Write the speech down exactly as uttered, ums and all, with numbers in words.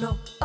no, no.